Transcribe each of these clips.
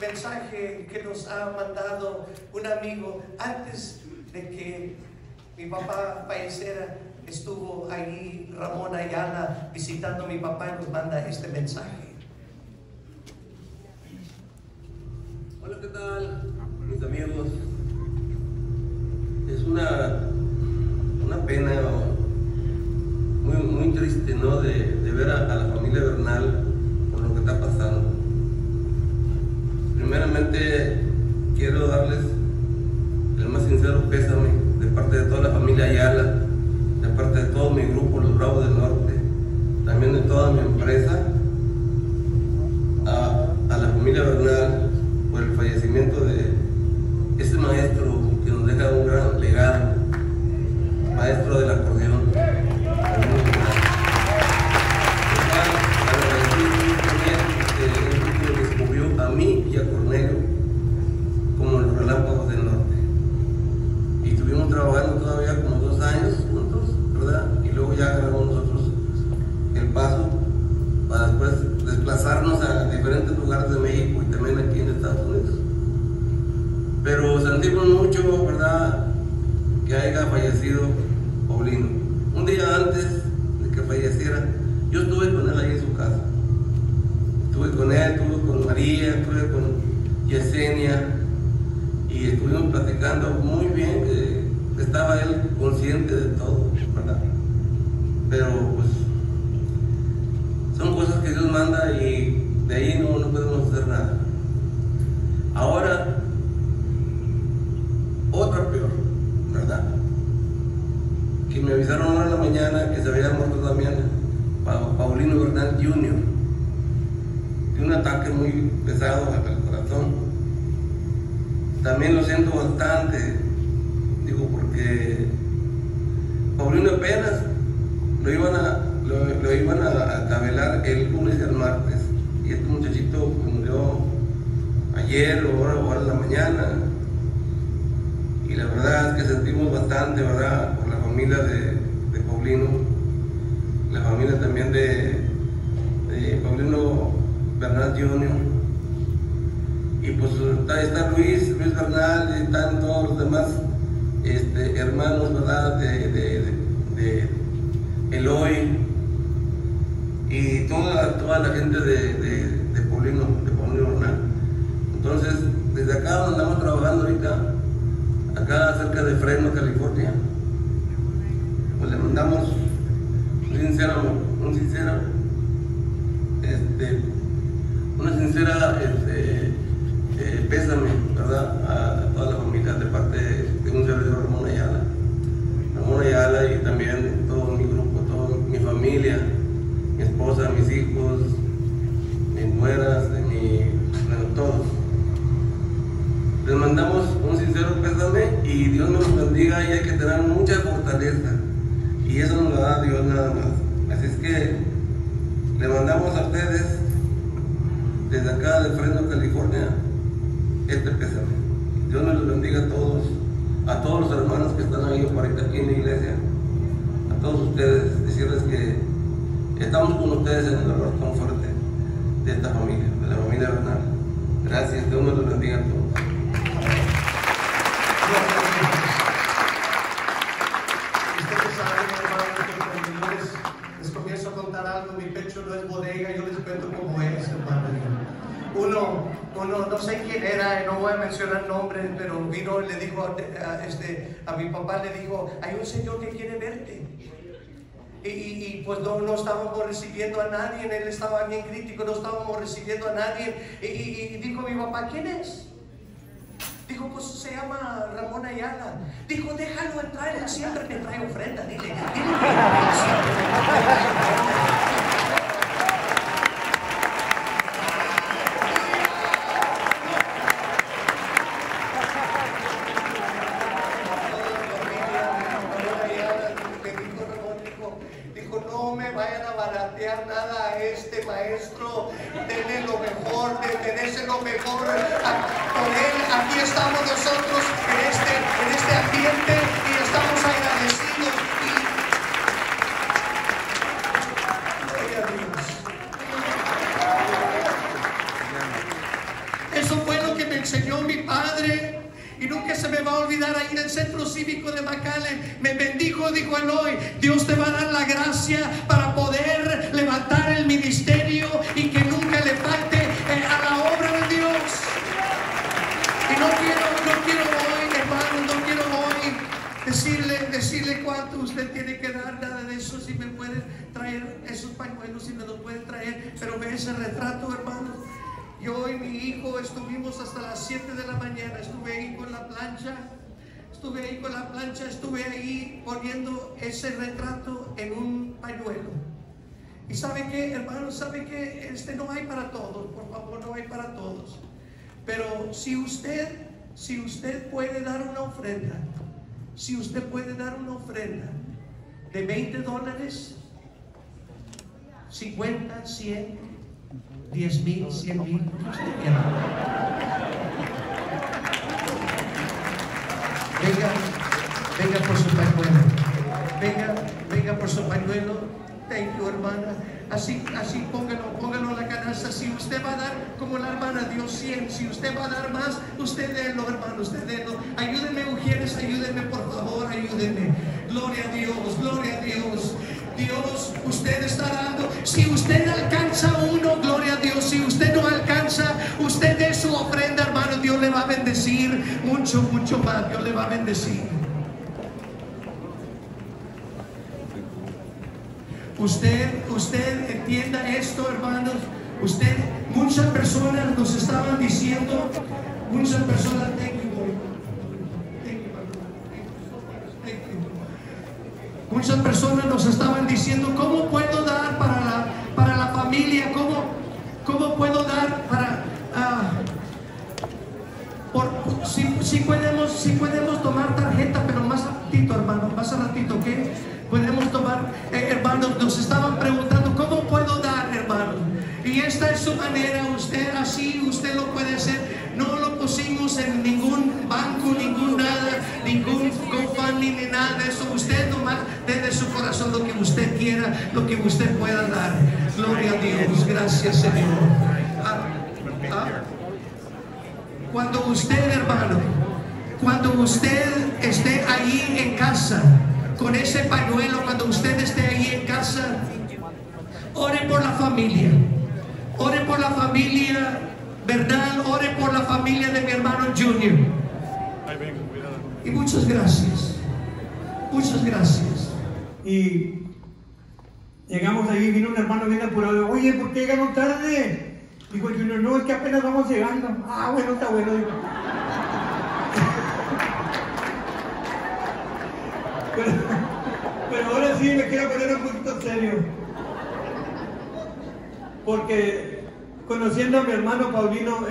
mensaje que nos ha mandado un amigo antes de que mi papá falleciera. Estuvo ahí Ramón Ayala visitando a mi papá y nos manda este mensaje. Hola, ¿qué tal? Mis amigos. Es una pena muy triste, ¿no? De ver a la familia Bernal por lo que está pasando. Primeramente quiero darles el más sincero pésame de parte de toda la familia Ayala, de parte de todo mi grupo, los Bravos del Norte, también de toda mi empresa, a la familia Bernal por el fallecimiento de ese maestro que nos deja un gran legado, maestro del acordeón. A mí y a Cornelio como los relámpagos del norte, y estuvimos trabajando todavía como 2 años juntos, ¿verdad? Y luego ya agarramos nosotros el paso para después desplazarnos a diferentes lugares de México y también aquí en Estados Unidos, pero sentimos mucho, ¿verdad?, que haya fallecido Paulino. Un día antes de que falleciera yo estuve con él ahí en su casa. Estuve con él, estuve con María, estuve con Yesenia y estuvimos platicando muy bien. Estaba él consciente de todo, ¿verdad? Pero pues son cosas que Dios manda y de ahí no podemos hacer nada. Ahora, otra peor, ¿verdad? Que me avisaron ahora en la mañana que se había muerto también Paulino Bernal Jr. Un ataque muy pesado en el corazón. También lo siento bastante, digo, porque Paulino apenas lo iban a velar el lunes y el martes, y este muchachito murió ayer o ahora en la mañana, y la verdad es que sentimos bastante, ¿verdad?, por la familia de Paulino, la familia también de Paulino Bernal Jr. Y pues está Luis Bernal, y están todos los demás hermanos, ¿verdad?, de Eloy y toda la gente de Paulino Bernal. Entonces, desde acá donde andamos trabajando ahorita, acá cerca de Fresno, California, pues le mandamos una sincera pésame, ¿verdad?, a toda la familia de parte de un servidor, Ramón Ayala, y también todo mi grupo, toda mi familia, mi esposa, mis hijos, mis nueras, bueno, todos. Les mandamos un sincero pésame y Dios nos bendiga, y hay que tener mucha fortaleza, y eso nos lo da Dios nada más. Así es que le mandamos a ustedes desde acá de Fresno, California, este pésame. Dios nos los bendiga a todos los hermanos que están ahí ahorita aquí en la iglesia, a todos ustedes, decirles que estamos con ustedes en el dolor tan fuerte de esta familia, de la familia Bernal. Gracias, Dios nos los bendiga a todos. No sé quién era, no voy a mencionar nombres, pero vino y le dijo a mi papá, le dijo: hay un señor que quiere verte. Y pues no estábamos recibiendo a nadie, él estaba bien crítico, no estábamos recibiendo a nadie. Y dijo mi papá: ¿quién es? Dijo: pues se llama Ramón Ayala. Dijo: déjalo entrar, él siempre te trae ofrenda, dile. Eso fue mi padre. Y nunca se me va a olvidar, ahí en el Centro Cívico de McAllen me bendijo, dijo: Eloy, Dios te va a dar la gracia para poder levantar el ministerio y que nunca le falte a la obra de Dios. Y no quiero hoy, hermano, no quiero hoy decirle cuánto usted tiene que dar, nada de eso. Si me pueden traer esos pañuelos, si me los pueden traer, pero ve ese retrato, hermano. Yo y mi hijo estuvimos hasta las 7 de la mañana, estuve ahí con la plancha, estuve ahí poniendo ese retrato en un pañuelo. Y sabe qué, hermano, sabe que no hay para todos, por favor, no hay para todos. Pero si usted puede dar una ofrenda, de $20, 50, 100, 10,000, 100,000, usted quiera. Venga por su pañuelo. Venga por su pañuelo. Thank you, hermana. Así póngalo en la canasta. Si usted va a dar, como la hermana dio 100, si usted va a dar más, usted délo, hermano, usted délo. Ayúdenme, mujeres, ayúdenme, por favor, ayúdenme. Gloria a Dios, gloria a Dios. Dios, usted está dando. Si usted alcanza uno, gloria a Dios. Si usted no alcanza, usted dé su ofrenda, hermano. Dios le va a bendecir mucho, mucho más. Dios le va a bendecir. Usted entienda esto, hermanos. Muchas personas nos estaban diciendo, muchas personas, muchas personas nos estaban diciendo: ¿cómo puedo dar para la familia? ¿Cómo puedo dar para... si podemos tomar tarjeta, pero más a ratito, hermano, más a ratito, ¿ok? Podemos tomar, hermanos, nos estaban preguntando: ¿cómo puedo dar, hermano? Y esta es su manera, usted lo puede hacer. No lo pusimos en ningún banco, ningún GoFundMe ni nada de eso. Usted nomás desde su corazón lo que usted quiera, lo que usted pueda dar. Gloria a Dios, gracias, Señor. Cuando usted, hermano, cuando usted esté ahí en casa, con ese pañuelo, cuando usted esté ahí en casa, ore por la familia. Ore por la familia Bernal, ore por la familia de mi hermano Junior. Y muchas gracias. Muchas gracias. Y llegamos ahí, vino un hermano bien apurado. Oye, ¿por qué llegaron tarde? Dijo Junior: no, es que apenas vamos llegando. Ah, bueno, está bueno. Digo. Pero ahora sí me quiero poner un poquito serio. Porque conociendo a mi hermano Paulino,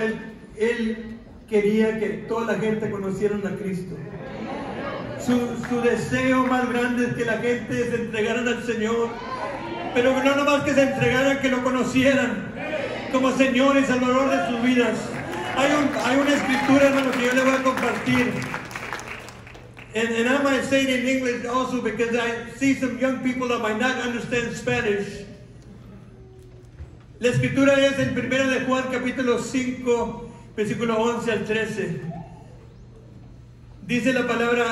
él quería que toda la gente conocieran a Cristo. Su deseo más grande es que la gente se entregaran al Señor, pero no nomás que se entregaran, que lo conocieran como Señor y Salvador de sus vidas. Hay una escritura, hermano, que yo le voy a compartir. And I might say it in English also, because I see some young people that might not understand Spanish. La escritura es en 1 de Juan, capítulo 5, versículo 11 al 13. Dice la palabra,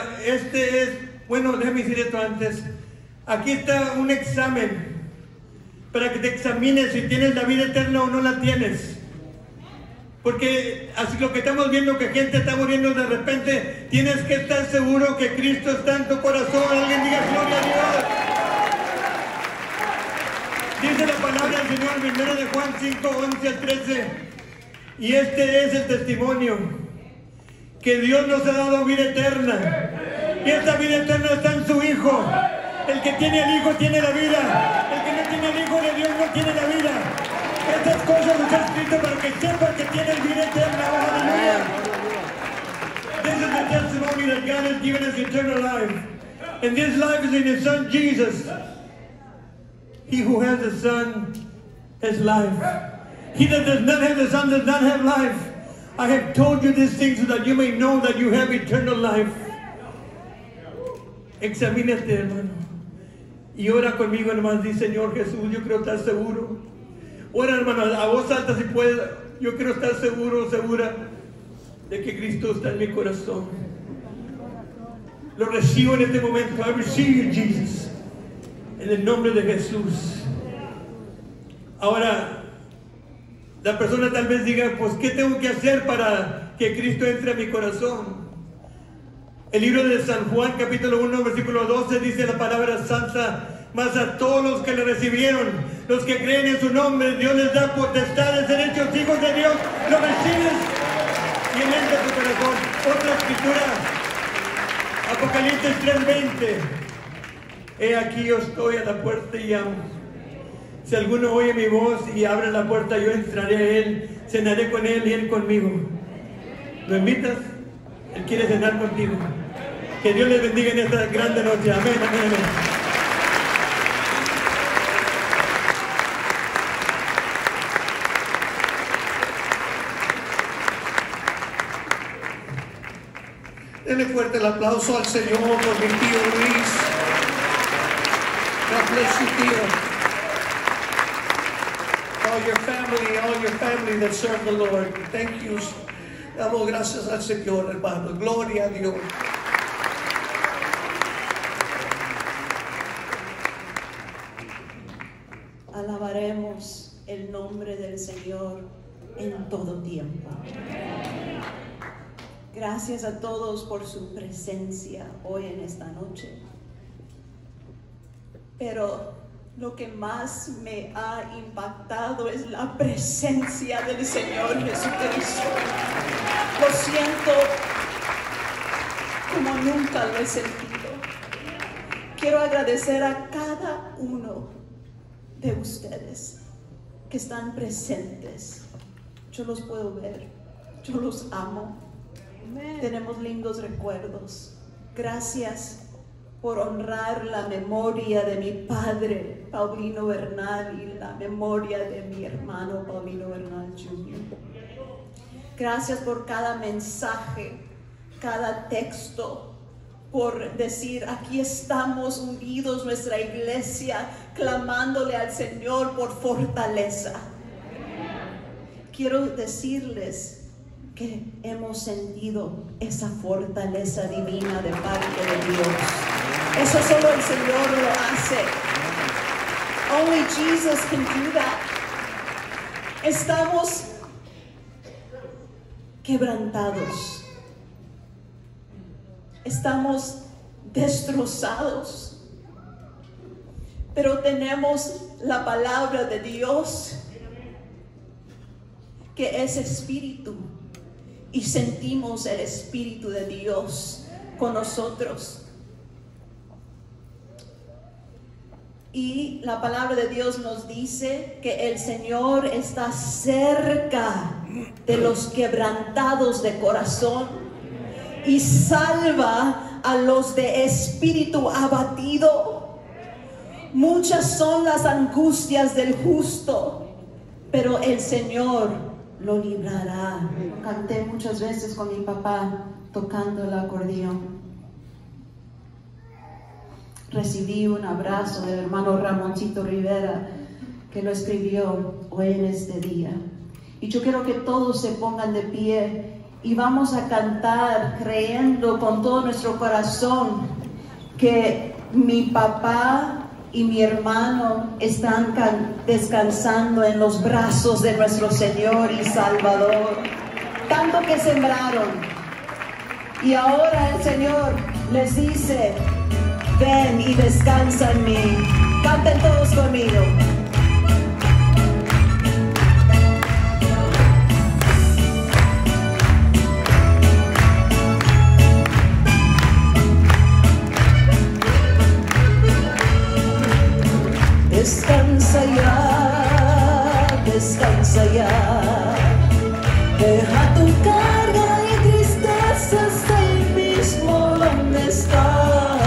bueno, déjame decir esto antes. Aquí está un examen para que te examines si tienes la vida eterna o no la tienes. Porque así lo que estamos viendo, que gente está muriendo de repente, tienes que estar seguro que Cristo está en tu corazón. Alguien diga gloria a Dios. Dice la palabra del Señor, 1 de Juan 5, 11 al 13. Y este es el testimonio, que Dios nos ha dado vida eterna. Y esta vida eterna está en su Hijo. El que tiene el Hijo tiene la vida. El que no tiene el Hijo de Dios no tiene la vida. Estas cosas están escritas para que sepan que tienen vida eterna. Aleluya. This is the testimony that God has given us eternal life. And this life is in His Son Jesus. He who has the Son has life. He that does not have the Son does not have life. I have told you these things so that you may know that you have eternal life. Examínate, hermano. Y ora conmigo, hermano. Dice: Señor Jesús, yo quiero estar seguro. Ora, hermano, a voz alta si puedes. Yo quiero estar seguro, segura. de que Cristo está en mi corazón. Lo recibo en este momento. I receive you, Jesus. En el nombre de Jesús. Ahora, la persona tal vez diga, pues, ¿qué tengo que hacer para que Cristo entre a mi corazón? El libro de San Juan, capítulo 1, versículo 12, dice la palabra santa: mas a todos los que le recibieron, los que creen en su nombre, Dios les da potestad de ser hechos hijos de Dios. Lo recibes y entra tu corazón. Otra escritura, Apocalipsis 3:20. He aquí yo estoy a la puerta y llamo. Si alguno oye mi voz y abre la puerta, yo entraré a él, cenaré con él y él conmigo. ¿Lo invitas? Él quiere cenar contigo. Que Dios les bendiga en esta grande noche. Amén, amén, amén. Denle fuerte el aplauso al Señor por mi tío Luis. God bless you, tío. All your family that serve the Lord. Thank you. Damos gracias al Señor, hermano. Gloria a Dios. Alabaremos el nombre del Señor en todo tiempo. Gracias a todos por su presencia hoy en esta noche. Pero lo que más me ha impactado es la presencia del Señor Jesucristo. Lo siento como nunca lo he sentido. Quiero agradecer a cada uno de ustedes que están presentes. Yo los puedo ver. Yo los amo. Tenemos lindos recuerdos. Gracias por honrar la memoria de mi padre, Paulino Bernal, y la memoria de mi hermano, Paulino Bernal Jr. Gracias por cada mensaje, cada texto, por decir, aquí estamos unidos, nuestra iglesia, clamándole al Señor por fortaleza. Quiero decirles que hemos sentido esa fortaleza divina de parte de Dios. Eso solo el Señor lo hace. Only Jesus can do that. Estamos quebrantados. Estamos destrozados. Pero tenemos la palabra de Dios, que es espíritu. Y sentimos el Espíritu de Dios con nosotros. Y la palabra de Dios nos dice que el Señor está cerca de los quebrantados de corazón y salva a los de espíritu abatido. Muchas son las angustias del justo, pero el Señor lo librará. Canté muchas veces con mi papá tocando el acordeón. Recibí un abrazo del hermano Ramoncito Rivera, que lo escribió hoy en este día. Y yo quiero que todos se pongan de pie y vamos a cantar creyendo con todo nuestro corazón que mi papá y mi hermano están descansando en los brazos de nuestro Señor y Salvador. Tanto que sembraron. Y ahora el Señor les dice, ven y descansa en mí. Canten todos conmigo. Descansa ya, deja tu carga y tristeza hasta ahí mismo donde está.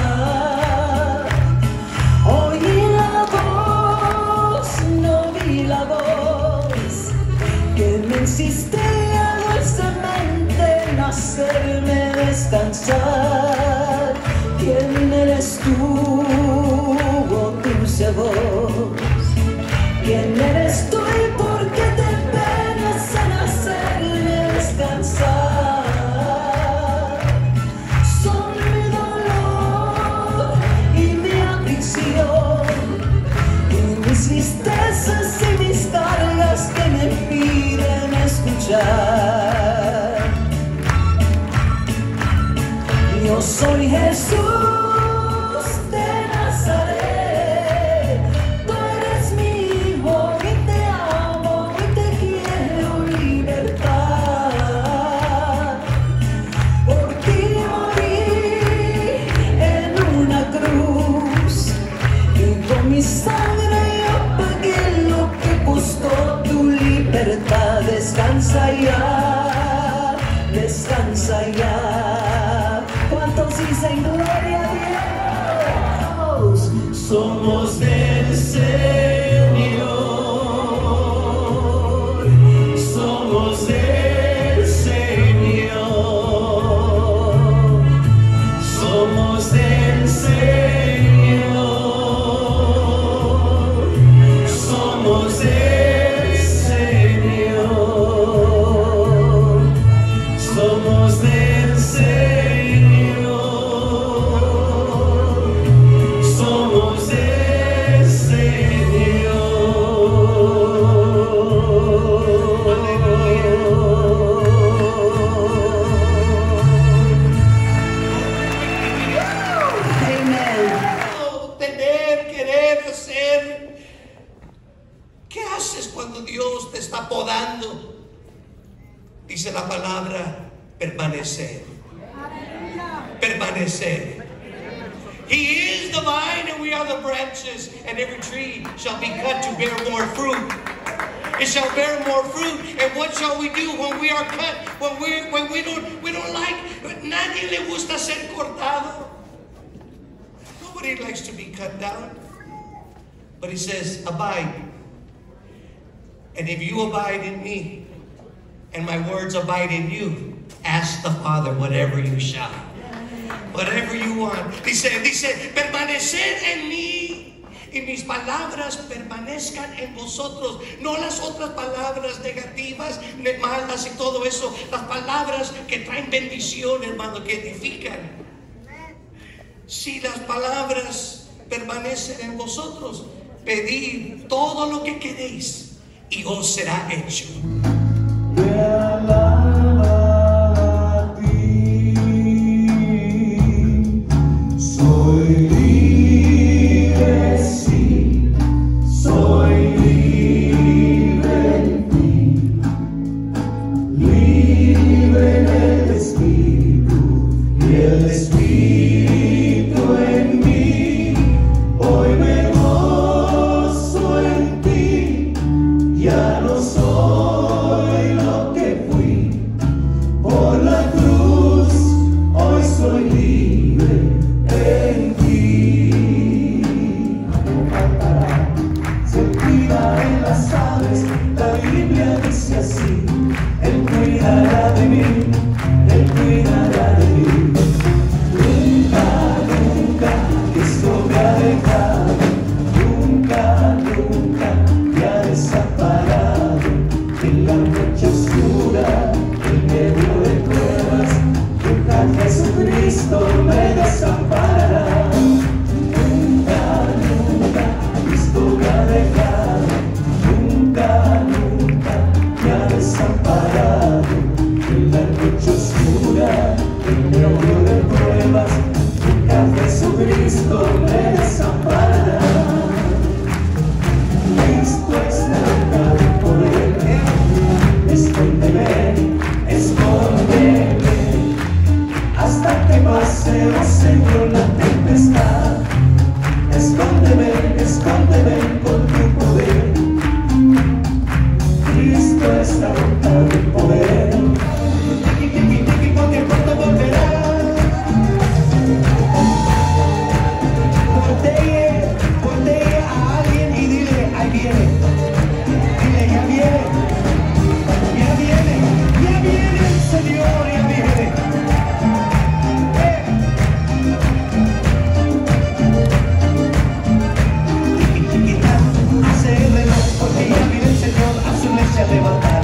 Oí la voz, no vi la voz, que me insistía dulcemente en hacerme descansar. ¿Quién eres tú, oh dulce voz? ¿Quién eres tú y por qué te empeñas en hacerme descansar? luchar. Yo soy Jesús de Nazaret, tú eres mi hijo y te amo y te quiero libertar. Por ti morí en una cruz y con mi sangre yo pagué lo que costó tu libertad. Descansa ya, descansa ya. ¿Cuántos dicen gloria a Dios? Somos del Señor, somos del Señor, somos del Señor, somos del Señor, somos del Señor. Dice la palabra, permanecer. Permanecer. He is the vine and we are the branches, and every tree shall be cut to bear more fruit. It shall bear more fruit. And what shall we do when we are cut? When we don't like, nadie le gusta ser cortado. Nobody likes to be cut down. But he says, abide. And if you abide in me, and my words abide in you, ask the Father whatever you shall. Whatever you want. Dice, permaneced en mí y mis palabras permanezcan en vosotros. No las otras palabras negativas, malas y todo eso. Las palabras que traen bendición, hermano, que edifican. Si las palabras permanecen en vosotros, pedid todo lo que queréis y os será hecho. Levantar,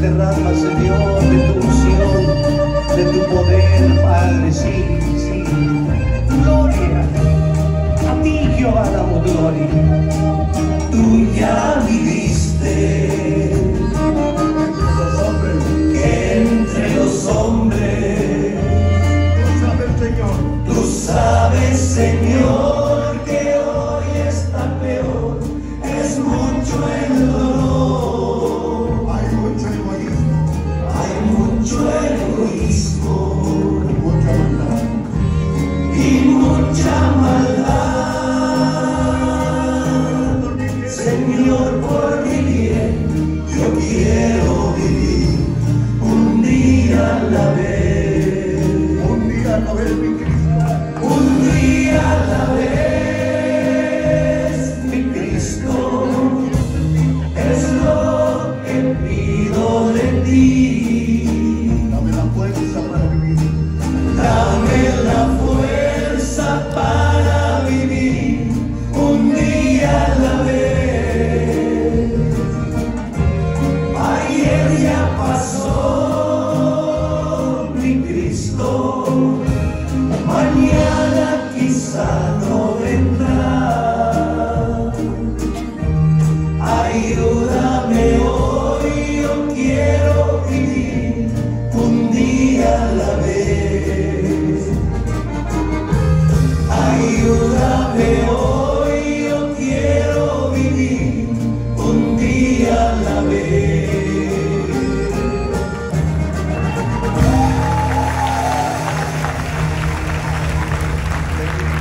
Derrama, Señor, de tu unción, de tu poder, Padre, sí, sí. Gloria a ti, Jehová, damos gloria. Tú ya viviste entre los hombres. Tú sabes, Señor. Tú sabes, Señor, que hoy está peor. Es mucho el dolor. Mucha maldad, Señor, por mi bien, yo quiero vivir un día a la vez, un día a la vez, mi Cristo, un día a la vez, mi Cristo, es lo que pido de ti. Dame la fuerza para vivir, dame la fuerza para vivir un día a la vez. Ayer ya pasó, mi Cristo, mañana quizá no vendrá. Ayúdame hoy, yo quiero vivir un día a la vez. Ayúdame hoy, yo quiero vivir un día a la vez.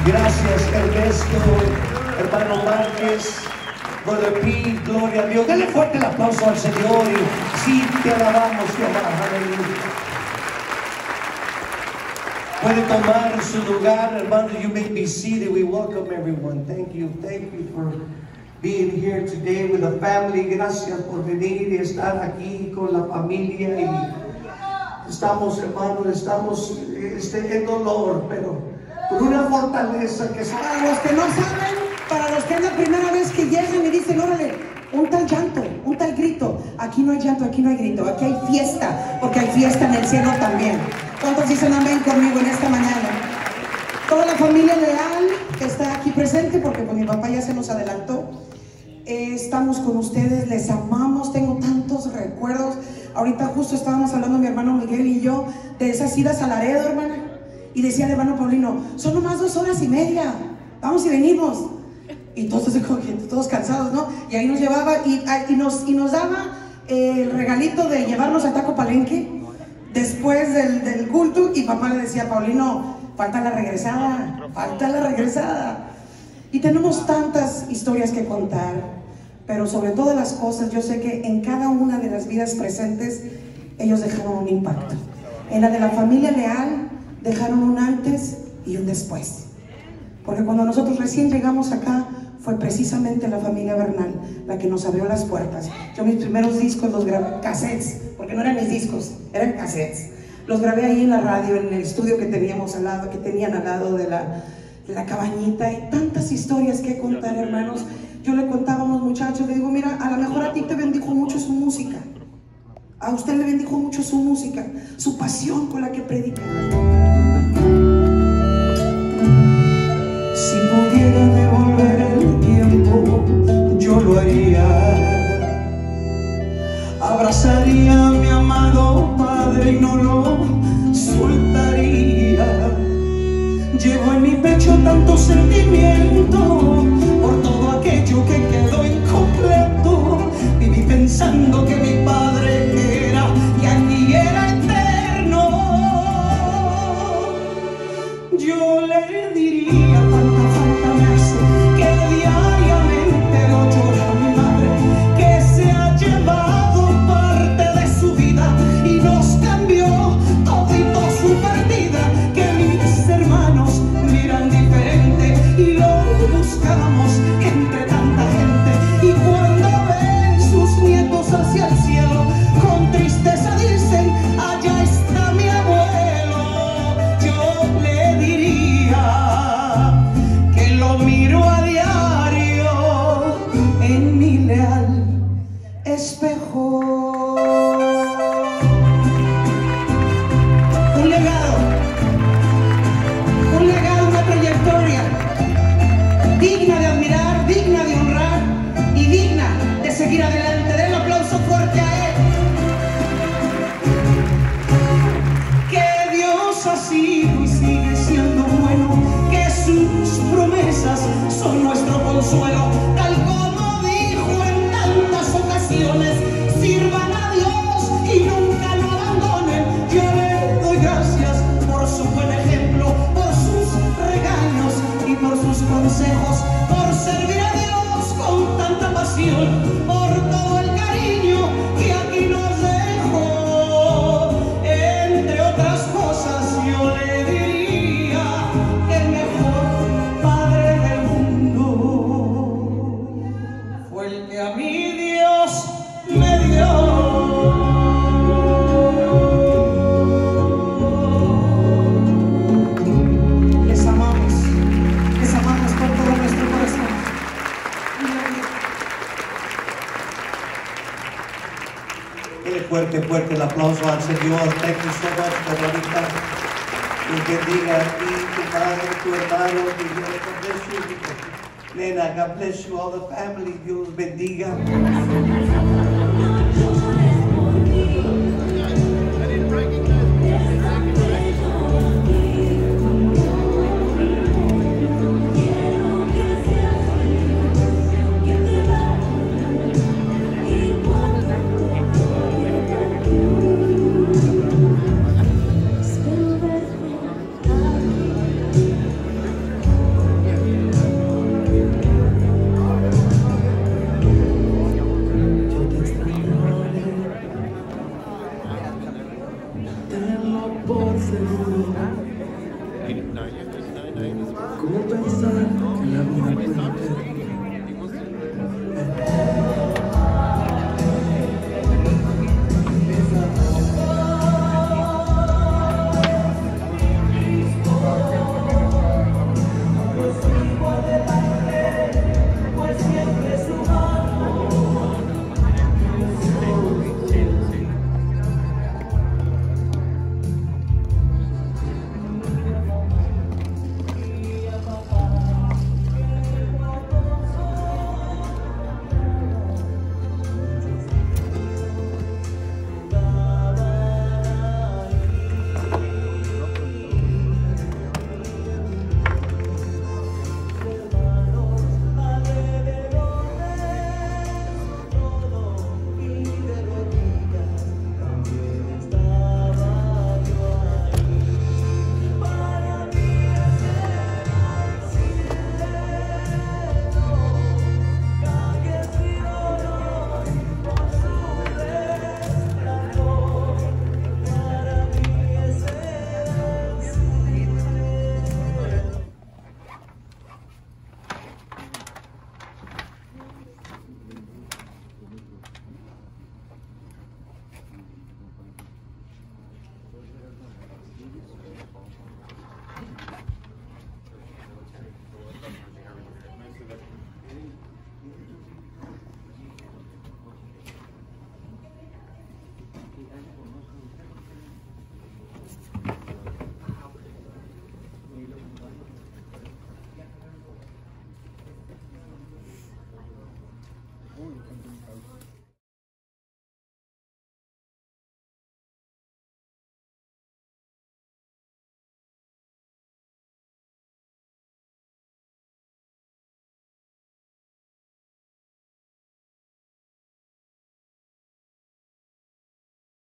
Gracias, Ernesto, hermano Márquez, Godepí, gloria a Dios. Dale fuerte el aplauso al Señor y sí, te alabamos, Jehová, aleluya. Puede tomar su lugar, hermano. You may be seated. We welcome everyone. Thank you for being here today with the family. Gracias por venir y estar aquí con la familia. Y estamos, hermano, estamos en dolor, pero con una fortaleza que para los que no saben, para los que es la primera vez que llegan y dicen, órale, un tal llanto, un tal grito. Aquí no hay llanto, aquí no hay grito, aquí hay fiesta, porque hay fiesta en el cielo también. ¿Cuántos dicen amén conmigo en esta mañana? Toda la familia leal que está aquí presente, porque pues mi papá ya se nos adelantó. Estamos con ustedes, les amamos, tengo tantos recuerdos. Ahorita justo estábamos hablando mi hermano Miguel y yo de esas idas a Laredo, hermana. Y decía el hermano Paulino, son nomás 2 horas y media, vamos y venimos. Y todos cansados, ¿no? Y ahí nos llevaba y nos daba el regalito de llevarnos a Taco Palenque. Después del culto, y papá le decía, Paulino, falta la regresada, falta la regresada. Y tenemos tantas historias que contar, pero sobre todas las cosas, yo sé que en cada una de las vidas presentes, ellos dejaron un impacto. En la de la familia leal, dejaron un antes y un después. Porque cuando nosotros recién llegamos acá, fue precisamente la familia Bernal la que nos abrió las puertas. Yo mis primeros discos los grabé, cassettes, porque no eran mis discos, eran cassettes. Los grabé ahí en la radio, en el estudio que teníamos al lado, que tenían al lado de la cabañita, y tantas historias que contar, hermanos. Yo le contaba a unos muchachos, le digo, mira, a lo mejor a ti te bendijo mucho su música, a usted le bendijo mucho su música, su pasión con la que predica. Si pudiera devolver el tiempo, yo lo haría. abrazaría a mi amado Padre y no lo soltaría. Llevo en mi pecho tanto sentimiento por todo aquello que quedó incompleto. Viví pensando que mi Padre era y aquí era eterno. Yo le diría cuánta falta me hace que diariamente lo llora mi madre, que se ha llevado parte de su vida y nos cambió todito su partida, que mis hermanos miran diferente y lo buscamos entre tanta gente, y cuando ven sus nietos hacia el cielo con tristeza dicen allá está mi abuelo. Yo le diría que lo miro a diario en mi leal espejo. Un legado, una trayectoria digna de admirar, digna de honrar y digna de seguir adelante. Den un aplauso fuerte a él. Que Dios ha sido y sigue siendo bueno, que sus promesas son nuestro consuelo, tal como dijo en tantas ocasiones, sirvan a Dios y nunca lo abandonen. Yo le doy gracias por su buen ejemplo, por sus regaños y por sus consejos, por servir a Dios con tanta pasión, por todo el cariño que aquí nos dejó. Entre otras cosas yo le diría que el mejor padre del mundo fue el que a mi Dios me dio. Les amamos con todo nuestro corazón. Fuerte, fuerte el aplauso al Señor. Thank you so much, Carolita. Dios bendiga a ti, tu padre, tu hermano. Que Dios te bendiga. Nena, God bless you, all the family. Dios bendiga.